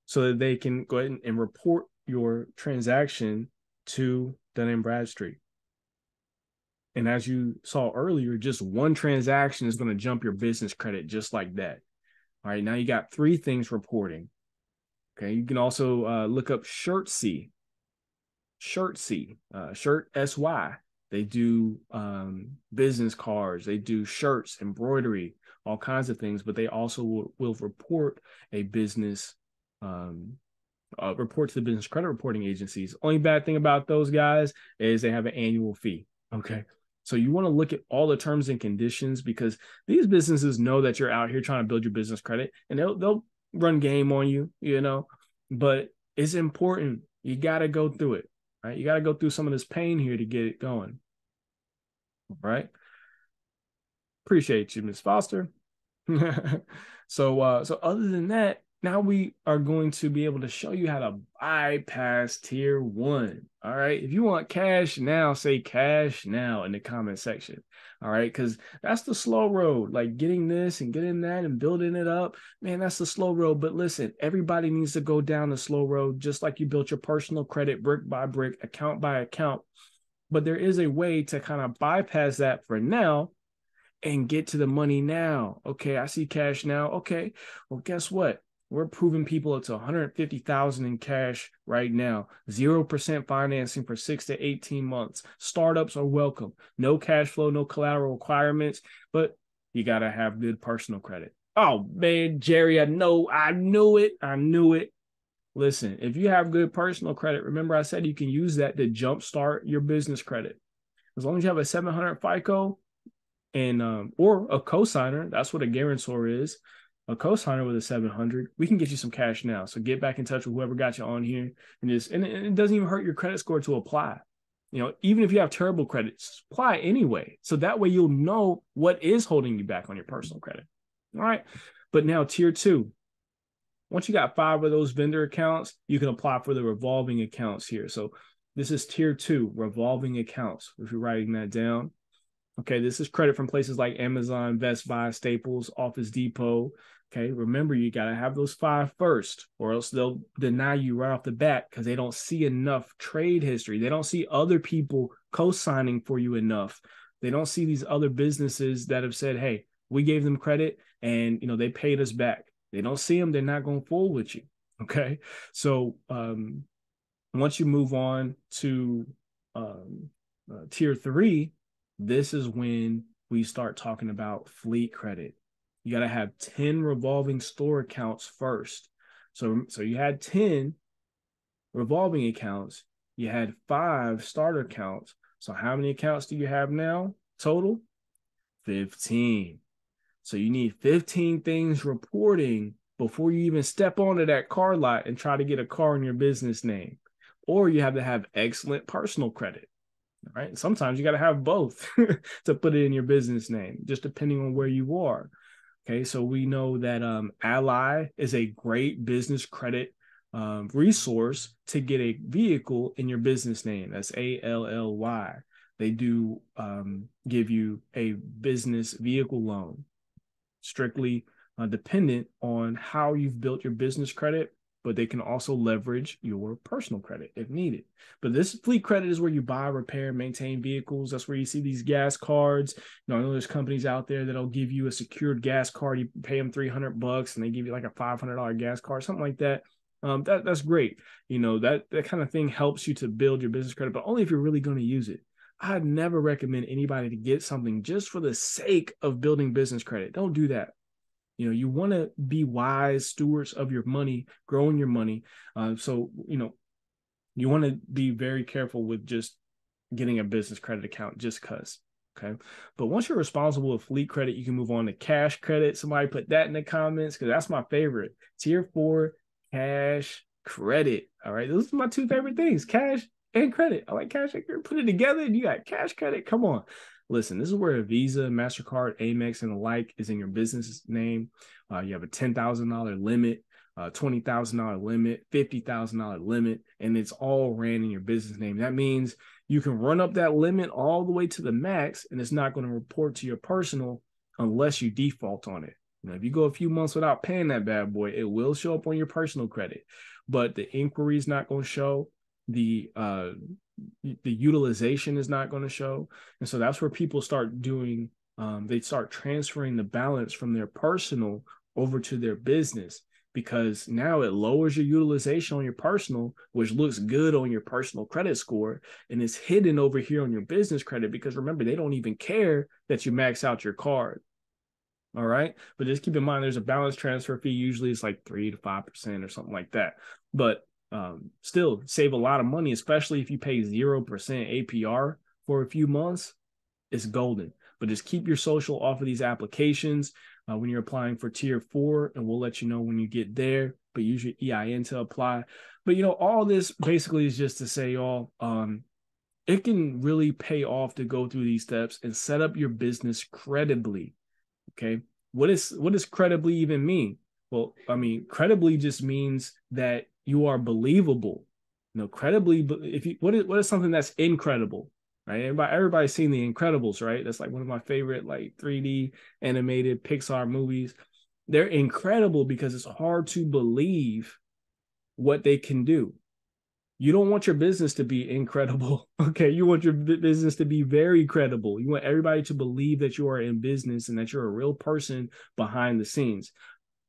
so that they can go ahead and report your transaction to Dun & Bradstreet. And as you saw earlier, just one transaction is going to jump your business credit just like that. All right, now you got three things reporting. Okay, you can also look up Shirtsy. Shirtsy, Shirt S-Y. They do business cards. They do shirts, embroidery, all kinds of things, but they also will report a business report to the business credit reporting agencies. Only bad thing about those guys is they have an annual fee. Okay. So you want to look at all the terms and conditions, because these businesses know that you're out here trying to build your business credit, and they'll run game on you, you know, but it's important. You got to go through it, right? You got to go through some of this pain here to get it going. All right. Appreciate you, Ms. Foster. So other than that, now we are going to be able to show you how to bypass tier one. All right. If you want cash now, say cash now in the comment section. All right. Because that's the slow road, like getting this and getting that and building it up. Man, that's the slow road. But listen, everybody needs to go down the slow road, just like you built your personal credit brick by brick, account by account. But there is a way to kind of bypass that for now and get to the money now. Okay. I see cash now. Okay. Well, guess what? We're proving people up to $150,000 in cash right now. 0% financing for 6 to 18 months. Startups are welcome. No cash flow, no collateral requirements, but you got to have good personal credit. Oh, man, Jerry, I knew it. Listen, if you have good personal credit, remember I said you can use that to jumpstart your business credit. As long as you have a 700 FICO and or a cosigner, that's what a guarantor is. A cosigner with a 700, we can get you some cash now. So get back in touch with whoever got you on here, and it doesn't even hurt your credit score to apply. You know, even if you have terrible credits, apply anyway. So that way you'll know what is holding you back on your personal credit. All right. But now tier two, once you got 5 of those vendor accounts, you can apply for the revolving accounts here. So this is tier two, revolving accounts. If you're writing that down. Okay. This is credit from places like Amazon, Best Buy, Staples, Office Depot. Okay, remember, you got to have those 5 first, or else they'll deny you right off the bat because they don't see enough trade history. They don't see other people co-signing for you enough. They don't see these other businesses that have said, hey, we gave them credit and, you know, they paid us back. They don't see them. They're not going forward with you. Okay, so once you move on to tier 3, this is when we start talking about fleet credit. You got to have 10 revolving store accounts first. So you had 10 revolving accounts. You had 5 starter accounts. So how many accounts do you have now? Total? 15. So you need 15 things reporting before you even step onto that car lot and try to get a car in your business name. Or you have to have excellent personal credit. All right. And sometimes you got to have both to put it in your business name, just depending on where you are. Okay, so we know that Ally is a great business credit resource to get a vehicle in your business name. That's A-L-L-Y. They do give you a business vehicle loan, strictly dependent on how you've built your business credit, but they can also leverage your personal credit if needed. But this fleet credit is where you buy, repair, and maintain vehicles. That's where you see these gas cards. You know, I know there's companies out there that'll give you a secured gas card. You pay them $300 and they give you like a $500 gas card, something like that. That's great. You know, that kind of thing helps you to build your business credit, but only if you're really going to use it. I'd never recommend anybody to get something just for the sake of building business credit. Don't do that. You know, you want to be wise stewards of your money, growing your money. So, you know, you want to be very careful with just getting a business credit account just because. Okay. But once you're responsible with fleet credit, you can move on to cash credit. Somebody put that in the comments because that's my favorite. Tier 4, cash credit. All right, those are my two favorite things, cash and credit. I like cash and credit. Put it together and you got cash credit. Come on. Listen, this is where a Visa, MasterCard, Amex, and the like is in your business name. You have a $10,000 limit, $20,000 limit, $50,000 limit, and it's all ran in your business name. That means you can run up that limit all the way to the max, and it's not going to report to your personal unless you default on it. Now, if you go a few months without paying that bad boy, it will show up on your personal credit, but the inquiry is not going to show. The utilization is not going to show. And so that's where people start doing, they start transferring the balance from their personal over to their business, because now it lowers your utilization on your personal, which looks good on your personal credit score, and it's hidden over here on your business credit, because remember, they don't even care that you max out your card. All right. But just keep in mind, there's a balance transfer fee. Usually it's like 3 to 5% or something like that. But still save a lot of money, especially if you pay 0% APR for a few months. It's golden. But just keep your social off of these applications when you're applying for Tier 4, and we'll let you know when you get there. But use your EIN to apply. But you know, all this basically is just to say, y'all, it can really pay off to go through these steps and set up your business credibly. Okay, what does credibly even mean? Well, I mean, credibly just means that you are believable. You know, credibly, but if you, what is something that's incredible, right? Everybody's seen The Incredibles, right? That's like one of my favorite, like 3D animated Pixar movies. They're incredible because it's hard to believe what they can do. You don't want your business to be incredible, okay? You want your business to be very credible. You want everybody to believe that you are in business and that you're a real person behind the scenes,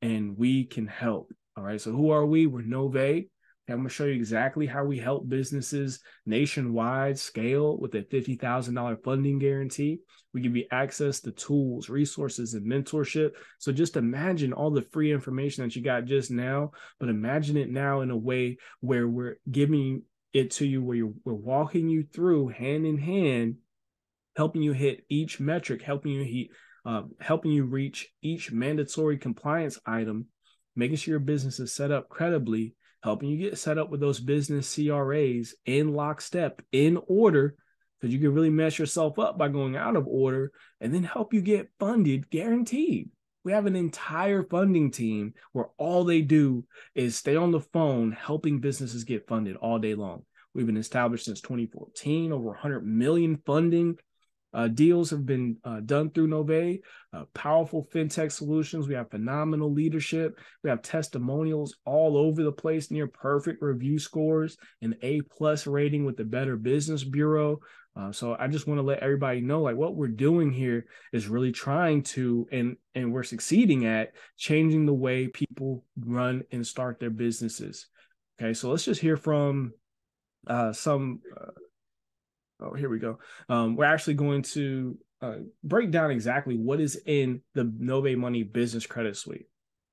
and we can help, all right? So who are we? We're Novae. I'm going to show you exactly how we help businesses nationwide scale with a $50,000 funding guarantee. We give you access to tools, resources, and mentorship. So just imagine all the free information that you got just now, but imagine it now in a way where we're giving it to you, we're walking you through hand in hand, helping you hit each metric, helping you reach each mandatory compliance item, making sure your business is set up credibly, helping you get set up with those business CRAs in lockstep, in order, because you can really mess yourself up by going out of order, and then help you get funded guaranteed. We have an entire funding team where all they do is stay on the phone helping businesses get funded all day long. We've been established since 2014, over 100 million funding deals have been done through Novae, powerful fintech solutions. We have phenomenal leadership. We have testimonials all over the place, near perfect review scores, an A+ rating with the Better Business Bureau. So I just want to let everybody know, like, what we're doing here is really trying to, and we're succeeding at changing the way people run and start their businesses. Okay, so let's just hear from some. Oh, here we go. We're actually going to break down exactly what is in the Novae Money Business Credit Suite.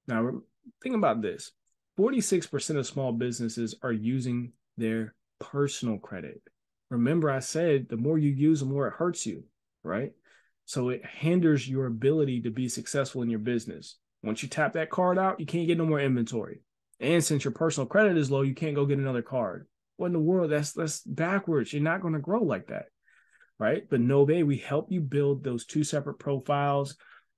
Now, think about this. 46% of small businesses are using their personal credit. Remember, I said the more you use, the more it hurts you, right? So it hinders your ability to be successful in your business. Once you tap that card out, you can't get no more inventory. And since your personal credit is low, you can't go get another card. What in the world? That's backwards. You're not going to grow like that, right? But Novae, we help you build those two separate profiles.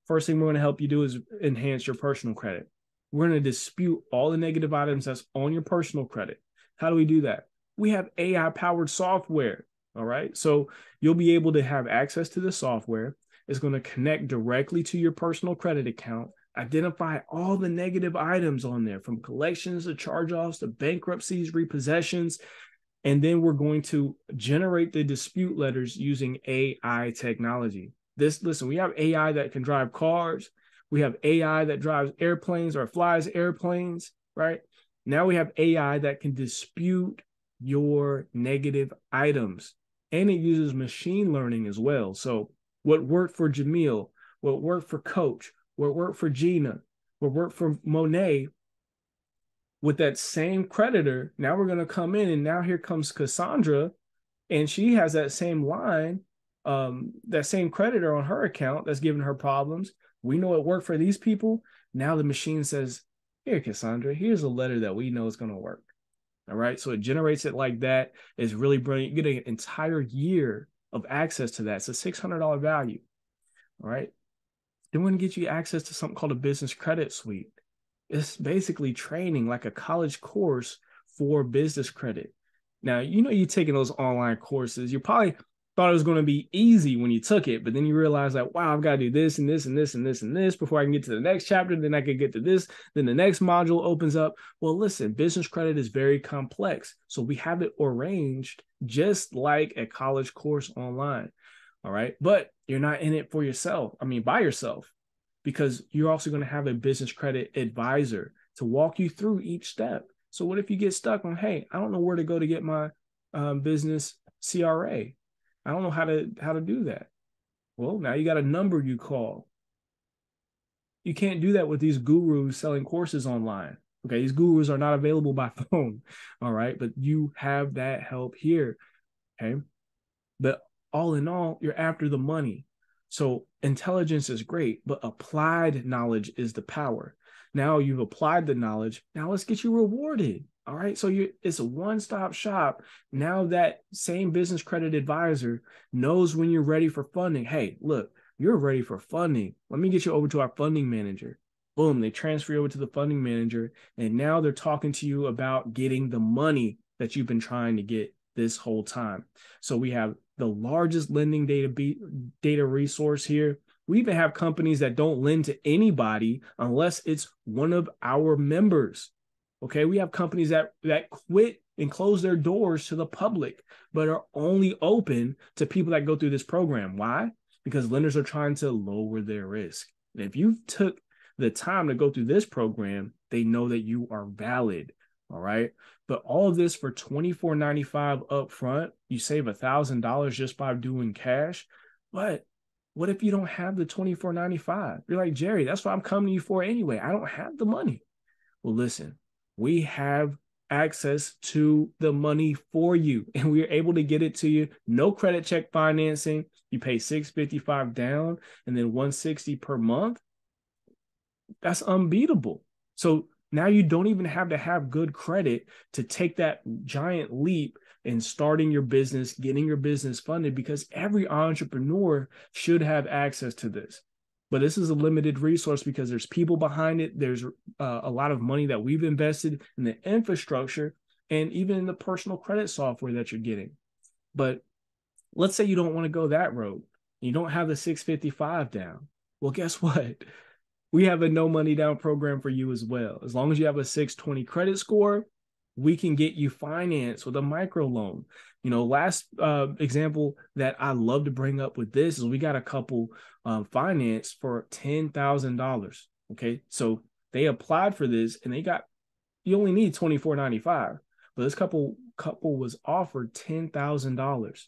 First thing we're going to help you do is enhance your personal credit. We're going to dispute all the negative items that's on your personal credit. How do we do that? We have AI-powered software, all right? So you'll be able to have access to the software. It's going to connect directly to your personal credit account, identify all the negative items on there, from collections to charge-offs to bankruptcies, repossessions, and then we're going to generate the dispute letters using AI technology. This, listen, we have AI that can drive cars. We have AI that drives airplanes or flies airplanes, right? Now we have AI that can dispute your negative items, and it uses machine learning as well. So what worked for Jamil, what worked for Coach, what worked for Gina, what worked for Monet, with that same creditor, now we're going to come in, and now here comes Cassandra, and she has that same line, that same creditor on her account that's giving her problems. We know it worked for these people. Now the machine says, here, Cassandra, here's a letter that we know is going to work. All right. So it generates it like that. It's really brilliant. You get an entire year of access to that. It's a $600 value. All right. Then we're going to get you access to something called a business credit suite. It's basically training like a college course for business credit. Now, you know, you're taking those online courses. You probably thought it was going to be easy when you took it, but then you realize like, wow, I've got to do this and this and this and this and this before I can get to the next chapter. Then I can get to this. Then the next module opens up. Well, listen, business credit is very complex. So we have it arranged just like a college course online. All right. But you're not in it for yourself. I mean, by yourself, because you're also going to have a business credit advisor to walk you through each step. So what if you get stuck on, hey, I don't know where to go to get my business CRA. I don't know how to do that. Well, now you got a number you call. You can't do that with these gurus selling courses online. Okay, these gurus are not available by phone. All right, but you have that help here. Okay, but all in all, you're after the money. So intelligence is great, but applied knowledge is the power. Now you've applied the knowledge. Now let's get you rewarded. All right. So it's a one-stop shop. Now that same business credit advisor knows when you're ready for funding. Hey, look, you're ready for funding. Let me get you over to our funding manager. Boom. They transfer you over to the funding manager. And now they're talking to you about getting the money that you've been trying to get this whole time. So we have the largest lending data resource here. We even have companies that don't lend to anybody unless it's one of our members. Okay, we have companies that quit and close their doors to the public, but are only open to people that go through this program. Why? Because lenders are trying to lower their risk. And if you took the time to go through this program, they know that you are valid. All right. But all of this for $24.95 upfront, you save $1,000 just by doing cash. But what if you don't have the $24.95? You're like, Jerry, that's what I'm coming to you for anyway. I don't have the money. Well, listen. We have access to the money for you, and we are able to get it to you. No credit check financing. You pay $655 down and then $160 per month. That's unbeatable. So now you don't even have to have good credit to take that giant leap in starting your business, getting your business funded, because every entrepreneur should have access to this. But this is a limited resource because there's people behind it. There's a lot of money that we've invested in the infrastructure and even in the personal credit software that you're getting. But let's say you don't want to go that road. You don't have the $655 down. Well, guess what? We have a no money down program for you as well. As long as you have a 620 credit score, we can get you financed with a microloan. You know, last example that I love to bring up with this is we got a couple financed for $10,000. Okay, so they applied for this and you only need $24.95, but this couple was offered $10,000.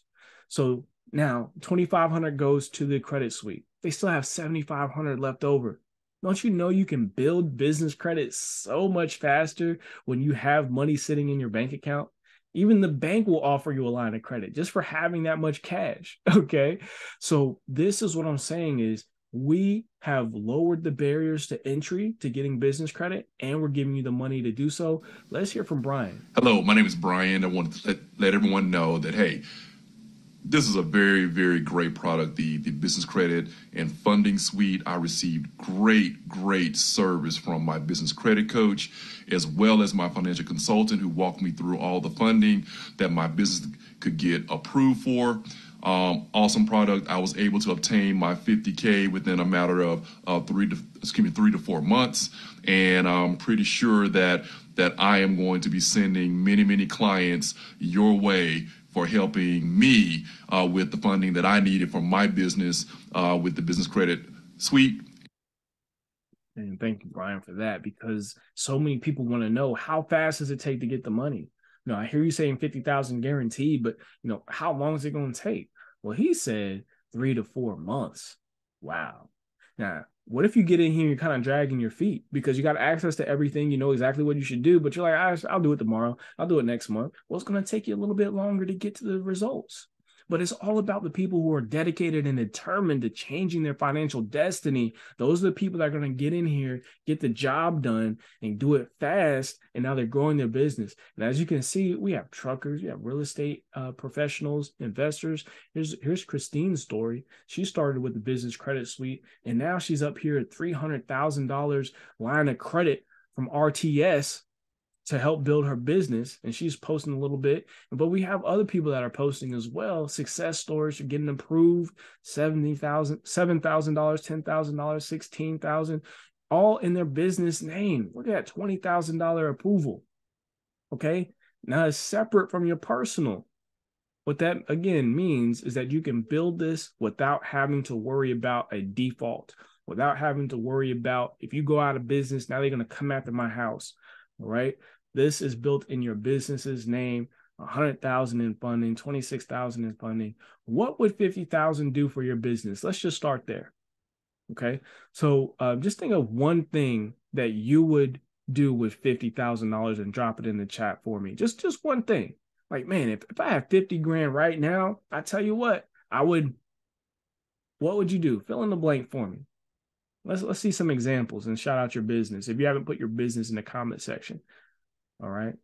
So now $2,500 goes to the credit suite. They still have $7,500 left over. Don't you know you can build business credit so much faster when you have money sitting in your bank account? Even the bank will offer you a line of credit just for having that much cash, okay? So this is what I'm saying is we have lowered the barriers to entry to getting business credit, and we're giving you the money to do so. Let's hear from Brian. Hello, my name is Brian. I want to let everyone know that, hey, this is a very, very great product, the business credit and funding suite. I received great, great service from my business credit coach, as well as my financial consultant who walked me through all the funding that my business could get approved for. Awesome product. I was able to obtain my $50K within a matter of 3 to 4 months, and I'm pretty sure that I am going to be sending many, many clients your way for helping me with the funding that I needed for my business with the business credit suite. And thank you, Brian, for that, because so many people want to know how fast does it take to get the money? You know, I hear you saying $50,000 guaranteed, but you know, how long is it going to take? Well, he said 3 to 4 months. Wow. Now, what if you get in here and you're kind of dragging your feet because you got access to everything, you know exactly what you should do, but you're like, I'll do it tomorrow. I'll do it next month. Well, it's going to take you a little bit longer to get to the results. but it's all about the people who are dedicated and determined to changing their financial destiny. Those are the people that are going to get in here, get the job done, and do it fast, and now they're growing their business. And as you can see, we have truckers, we have real estate professionals, investors. Here's Christine's story. She started with the business credit suite, and now she's up here at $300,000 line of credit from RTS to help build her business, and she's posting a little bit. But we have other people that are posting as well. Success stories are getting approved, $70,000, $7,000, $10,000, $16,000, all in their business name. Look at that $20,000 approval. Okay, now it's separate from your personal. What that again means is that you can build this without having to worry about a default, without having to worry about if you go out of business, now they're going to come after my house. All right. This is built in your business's name, $100,000 in funding, $26,000 in funding. What would $50,000 do for your business? Let's just start there. Okay. So just think of one thing that you would do with $50,000 and drop it in the chat for me. Just one thing. Like, man, if I have 50 grand right now, I tell you what, what would you do? Fill in the blank for me. Let's see some examples and shout out your business. If you haven't put your business in the comment section, all right?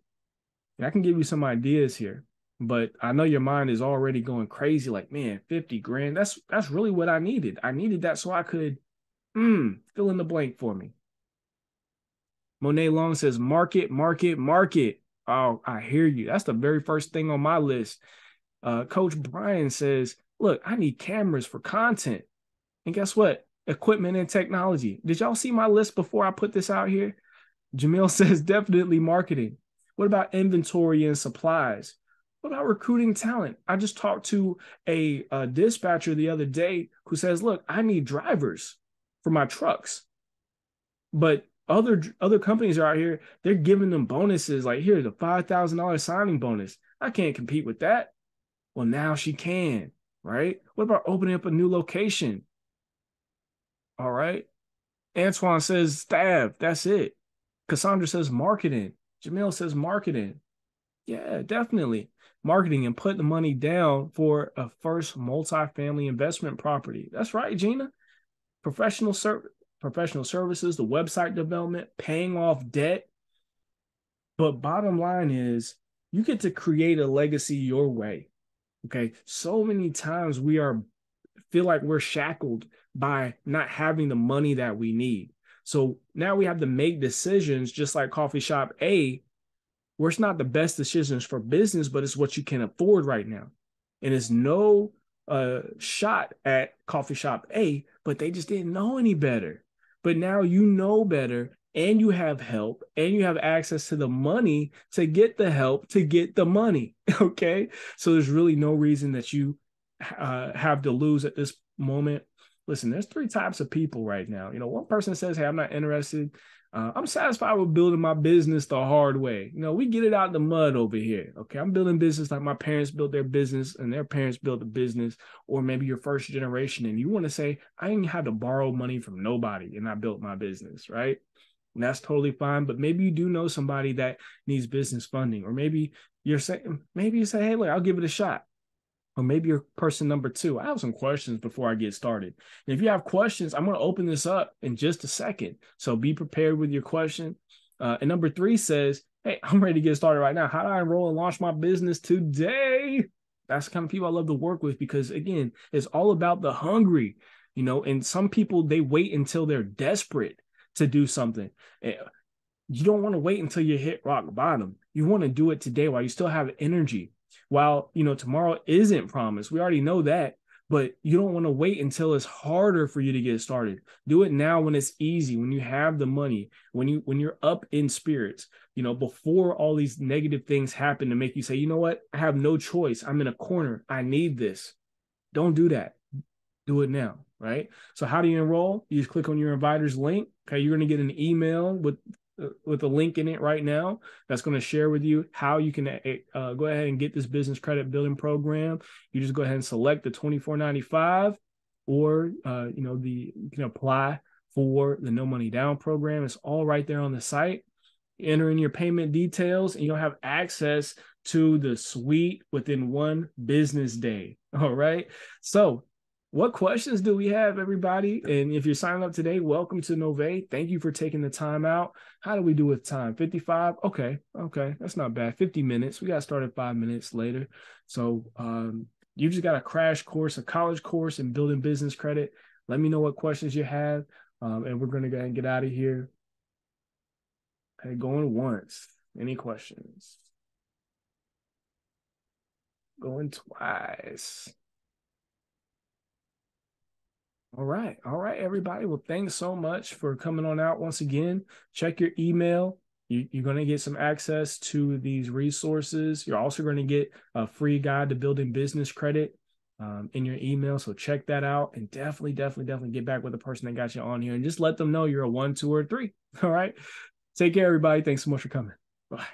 And I can give you some ideas here, but I know your mind is already going crazy. Like, man, 50 grand, that's really what I needed. I needed that so I could fill in the blank for me. Monet Long says, market, market, market. Oh, I hear you. That's the very first thing on my list. Coach Brian says, look, I need cameras for content. And guess what? Equipment and technology. Did y'all see my list before I put this out here? Jamil says definitely marketing. What about inventory and supplies? What about recruiting talent? I just talked to a dispatcher the other day who says, look, I need drivers for my trucks. But other companies are out here, they're giving them bonuses. Like, here's a $5,000 signing bonus. I can't compete with that. Well, now she can, right? What about opening up a new location? All right. Antoine says staff. That's it. Cassandra says marketing. Jamil says marketing. Yeah, definitely. Marketing and put the money down for a first multifamily investment property. That's right, Gina. Professional services, the website development, paying off debt. But bottom line is you get to create a legacy your way. Okay. So many times we feel like we're shackled by not having the money that we need. So now we have to make decisions just like coffee shop A, where it's not the best decisions for business, but it's what you can afford right now. And it's no shot at coffee shop A, but they just didn't know any better. But now you know better and you have help and you have access to the money to get the help to get the money, okay? So there's really no reason that you have to lose at this moment. Listen, there's three types of people right now. You know, one person says, hey, I'm not interested. I'm satisfied with building my business the hard way. You know, we get it out of the mud over here. Okay, I'm building business like my parents built their business and their parents built a business, or maybe your first generation. And you want to say, I didn't have to borrow money from nobody and I built my business, right? And that's totally fine. But maybe you do know somebody that needs business funding, or maybe you're saying, maybe you say, hey, look, I'll give it a shot. Or maybe you're person number two. I have some questions before I get started. And if you have questions, I'm going to open this up in just a second. So be prepared with your question. And number three says, hey, I'm ready to get started right now. How do I enroll and launch my business today? That's the kind of people I love to work with because, again, it's all about the hungry. You know, and some people, they wait until they're desperate to do something. You don't want to wait until you hit rock bottom. You want to do it today while you still have energy. While, you know, tomorrow isn't promised, we already know that, but you don't want to wait until it's harder for you to get started. Do it now when it's easy, when you have the money, when you're up in spirits, you know, before all these negative things happen to make you say, you know what, I have no choice. I'm in a corner. I need this. Don't do that. Do it now. Right. So how do you enroll? You just click on your inviter's link. Okay. You're going to get an email with a link in it right now that's going to share with you how you can go ahead and get this business credit building program. You just go ahead and select the $24.95 or, you know, you can apply for the no money down program. It's all right there on the site. enter in your payment details, and you'll have access to the suite within one business day. All right. So what questions do we have, everybody? And if you're signing up today, welcome to Novae. Thank you for taking the time out. How do we do with time? 55? Okay. Okay. That's not bad. 50 minutes. We got started 5 minutes later. So you just got a crash course, a college course in building business credit. Let me know what questions you have, and we're going to go ahead and get out of here. Okay, going once. Any questions? Going twice. All right. All right, everybody. Well, thanks so much for coming on out once again. Check your email. You're going to get some access to these resources. You're also going to get a free guide to building business credit in your email. So check that out, and definitely, definitely, definitely get back with the person that got you on here and just let them know you're a 1, 2, or 3. All right. Take care, everybody. Thanks so much for coming. Bye.